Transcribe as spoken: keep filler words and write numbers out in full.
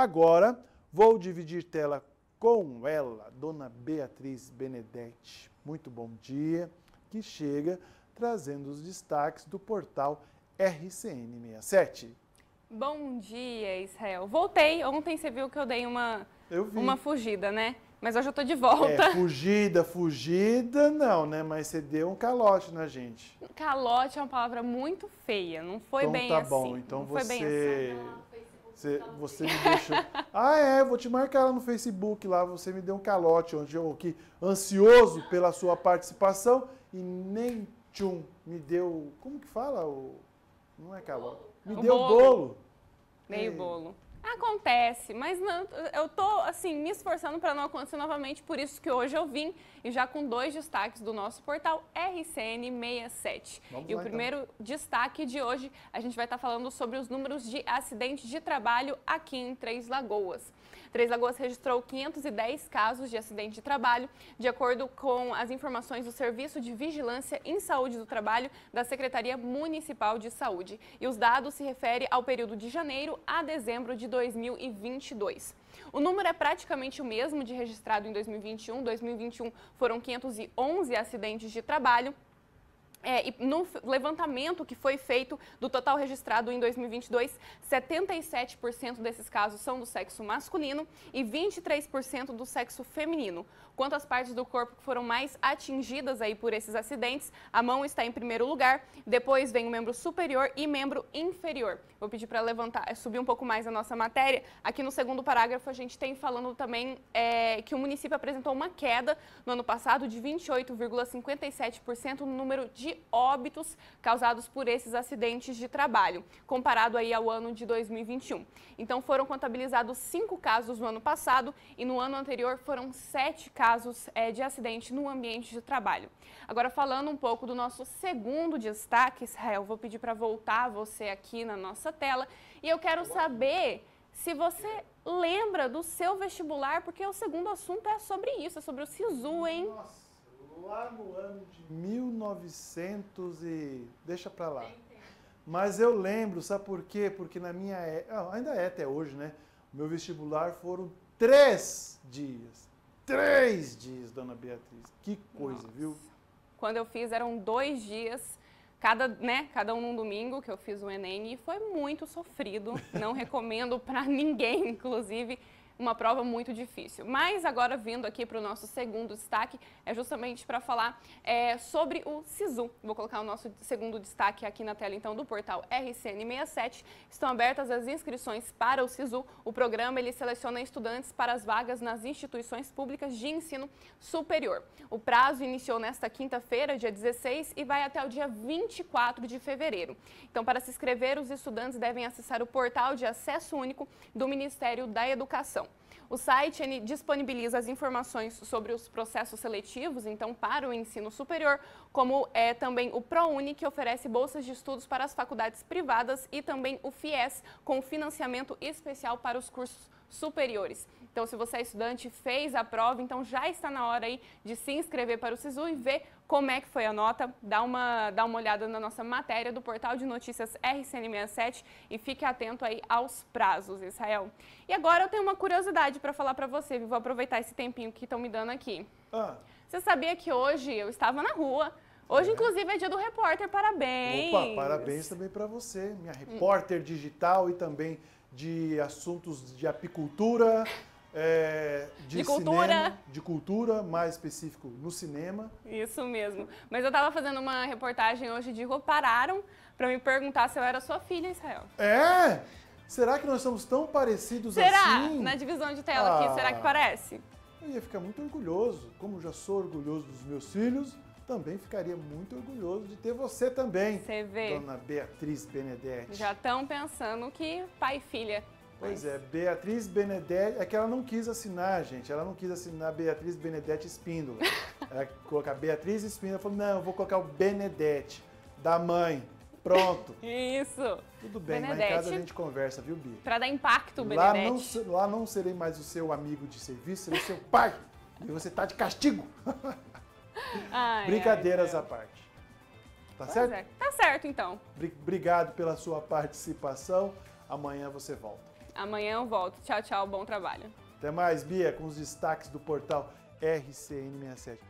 Agora vou dividir tela com ela, Dona Beatriz Benedetti. Muito bom dia, que chega trazendo os destaques do portal R C N sessenta e sete. Bom dia, Israel. Voltei. Ontem você viu que eu dei uma, eu vi. uma fugida, né? Mas hoje eu tô de volta. É, fugida, fugida não, né? Mas você deu um calote na gente. Calote é uma palavra muito feia, não foi então, bem tá assim. Bom. Então não você... foi bem assim. Você, você me deixou... Ah, é, vou te marcar lá no Facebook, lá você me deu um calote, onde eu aqui, ansioso pela sua participação, e nem tchum, me deu... Como que fala? O... Não é calote. Me o deu bolo. bolo. Meio é. bolo. Acontece, mas não, eu tô, assim, me esforçando para não acontecer novamente, por isso que hoje eu vim, e já com dois destaques do nosso portal R C N sessenta e sete. Vamos e lá, o primeiro então. destaque de hoje, a gente vai estar tá falando sobre os números de acidentes de trabalho aqui em Três Lagoas. Três Lagoas registrou quinhentos e dez casos de acidente de trabalho, de acordo com as informações do Serviço de Vigilância em Saúde do Trabalho da Secretaria Municipal de Saúde. E os dados se referem ao período de janeiro a dezembro de dois mil e vinte e dois. O número é praticamente o mesmo de registrado em dois mil e vinte e um. Em dois mil e vinte e um foram quinhentos e onze acidentes de trabalho. É, e no levantamento que foi feito do total registrado em dois mil e vinte e dois, setenta e sete por cento desses casos são do sexo masculino e vinte e três por cento do sexo feminino. Quanto às partes do corpo que foram mais atingidas aí por esses acidentes, a mão está em primeiro lugar, depois vem o membro superior e membro inferior. Vou pedir para levantar, subir um pouco mais a nossa matéria. Aqui no segundo parágrafo a gente tem falando também é, que o município apresentou uma queda no ano passado de vinte e oito vírgula cinquenta e sete por cento no número de de óbitos causados por esses acidentes de trabalho, comparado aí ao ano de dois mil e vinte e um. Então foram contabilizados cinco casos no ano passado e no ano anterior foram sete casos é, de acidente no ambiente de trabalho. Agora falando um pouco do nosso segundo destaque, Israel, vou pedir para voltar você aqui na nossa tela e eu quero saber se você lembra do seu vestibular, porque o segundo assunto é sobre isso, é sobre o SISU, hein? Nossa. Lá no ano de mil e novecentos e... Deixa pra lá. Mas eu lembro, sabe por quê? Porque na minha... É... Ah, ainda é até hoje, né? Meu vestibular foram três dias. Três dias, Dona Beatriz. Que coisa, Nossa. viu? Quando eu fiz, eram dois dias... Cada, né, cada um num domingo que eu fiz o Enem e foi muito sofrido. Não recomendo pra ninguém, inclusive... Uma prova muito difícil. Mas agora vindo aqui para o nosso segundo destaque, é justamente para falar é, sobre o SISU. Vou colocar o nosso segundo destaque aqui na tela, então, do portal R C N sessenta e sete. Estão abertas as inscrições para o SISU. O programa, ele seleciona estudantes para as vagas nas instituições públicas de ensino superior. O prazo iniciou nesta quinta-feira, dia dezesseis, e vai até o dia vinte e quatro de fevereiro. Então, para se inscrever, os estudantes devem acessar o portal de acesso único do Ministério da Educação. O site ele disponibiliza as informações sobre os processos seletivos, então, para o ensino superior, como é também o ProUni, que oferece bolsas de estudos para as faculdades privadas, e também o FIES, com financiamento especial para os cursos superiores. Então, se você é estudante, fez a prova, então já está na hora aí de se inscrever para o SISU e ver como é que foi a nota. Dá uma, dá uma olhada na nossa matéria do portal de notícias R C N sessenta e sete e fique atento aí aos prazos, Israel. E agora eu tenho uma curiosidade para falar para você, vou aproveitar esse tempinho que estão me dando aqui. Ah. Você sabia que hoje eu estava na rua? Hoje, é. inclusive, é dia do repórter, parabéns! Opa, parabéns também para você, minha repórter hum. digital e também... de assuntos de apicultura, é, de, de cultura, cinema, de cultura, mais específico no cinema. Isso mesmo. Mas eu estava fazendo uma reportagem hoje de rua, pararam para me perguntar se eu era sua filha, Israel. É? Será que nós somos tão parecidos será? assim? Será? Na divisão de tela ah, aqui, será que parece? Eu ia ficar muito orgulhoso. Como já sou orgulhoso dos meus filhos, também ficaria muito orgulhoso de ter você também, você vê. Dona Beatriz Benedetti. Já estão pensando que pai e filha. Pois mas... é, Beatriz Benedetti, é que ela não quis assinar, gente, ela não quis assinar Beatriz Benedetti Espíndola. Ela colocar Beatriz Espíndola, falou, não, eu vou colocar o Benedetti, da mãe, pronto. Isso. Tudo bem, Benedetti, mas em casa a gente conversa, viu, Bia? Pra dar impacto, Benedetti. Lá não, lá não serei mais o seu amigo de serviço, serei seu pai, e você tá de castigo. Ai, Brincadeiras ai, à parte. Tá pois certo? É. Tá certo, então. Obrigado pela sua participação. Amanhã você volta. Amanhã eu volto. Tchau, tchau. Bom trabalho. Até mais, Bia, com os destaques do portal R C N sessenta e sete.